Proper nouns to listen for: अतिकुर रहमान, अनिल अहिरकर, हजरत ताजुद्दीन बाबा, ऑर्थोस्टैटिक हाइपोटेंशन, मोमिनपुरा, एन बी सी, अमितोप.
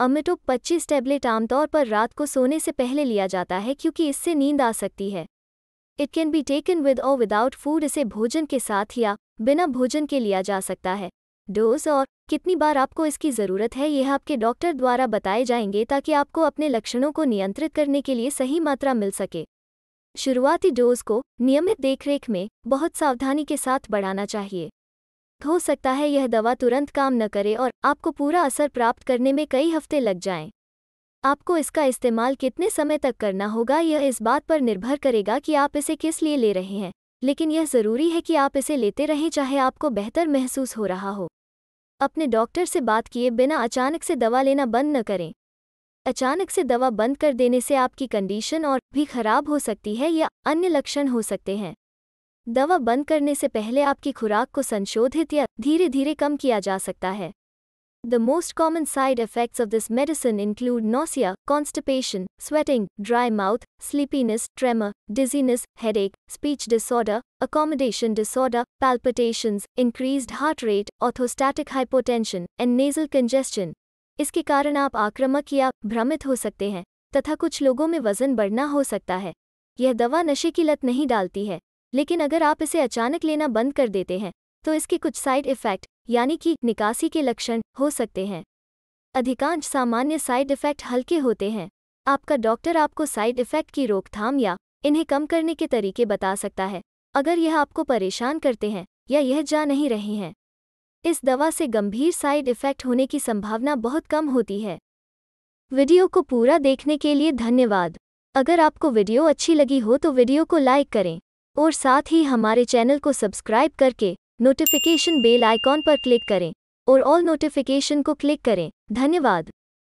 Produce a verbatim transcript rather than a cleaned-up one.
अमितोप पच्चीस टैबलेट आमतौर पर रात को सोने से पहले लिया जाता है क्योंकि इससे नींद आ सकती है। It can be taken with और विदाउट फूड। इसे भोजन के साथ या बिना भोजन के लिया जा सकता है। डोज और कितनी बार आपको इसकी ज़रूरत है यह आपके डॉक्टर द्वारा बताए जाएंगे ताकि आपको अपने लक्षणों को नियंत्रित करने के लिए सही मात्रा मिल सके। शुरुआती डोज को नियमित देखरेख में बहुत सावधानी के साथ बढ़ाना चाहिए। हो सकता है यह दवा तुरंत काम न करे और आपको पूरा असर प्राप्त करने में कई हफ्ते लग जाएं। आपको इसका इस्तेमाल कितने समय तक करना होगा यह इस बात पर निर्भर करेगा कि आप इसे किस लिए ले रहे हैं, लेकिन यह ज़रूरी है कि आप इसे लेते रहें चाहे आपको बेहतर महसूस हो रहा हो। अपने डॉक्टर से बात किए बिना अचानक से दवा लेना बंद न करें। अचानक से दवा बंद कर देने से आपकी कंडीशन और भी खराब हो सकती है या अन्य लक्षण हो सकते हैं। दवा बंद करने से पहले आपकी खुराक को संशोधित या धीरे धीरे कम किया जा सकता है। The most common side effects of this medicine include nausea, constipation, sweating, dry mouth, sleepiness, tremor, dizziness, headache, speech disorder, accommodation disorder, palpitations, increased heart rate, ऑर्थोस्टैटिक हाइपोटेंशन and nasal congestion. इसके कारण आप आक्रामक या भ्रमित हो सकते हैं तथा कुछ लोगों में वजन बढ़ना हो सकता है। यह दवा नशे की लत नहीं डालती है, लेकिन अगर आप इसे अचानक लेना बंद कर देते हैं तो इसके कुछ साइड इफ़ेक्ट यानी कि निकासी के लक्षण हो सकते हैं। अधिकांश सामान्य साइड इफ़ेक्ट हल्के होते हैं। आपका डॉक्टर आपको साइड इफ़ेक्ट की रोकथाम या इन्हें कम करने के तरीके बता सकता है अगर यह आपको परेशान करते हैं या यह जा नहीं रहे हैं। इस दवा से गंभीर साइड इफ़ेक्ट होने की संभावना बहुत कम होती है। वीडियो को पूरा देखने के लिए धन्यवाद। अगर आपको वीडियो अच्छी लगी हो तो वीडियो को लाइक करें और साथ ही हमारे चैनल को सब्सक्राइब करके नोटिफिकेशन बेल आइकॉन पर क्लिक करें और ऑल नोटिफिकेशन को क्लिक करें। धन्यवाद।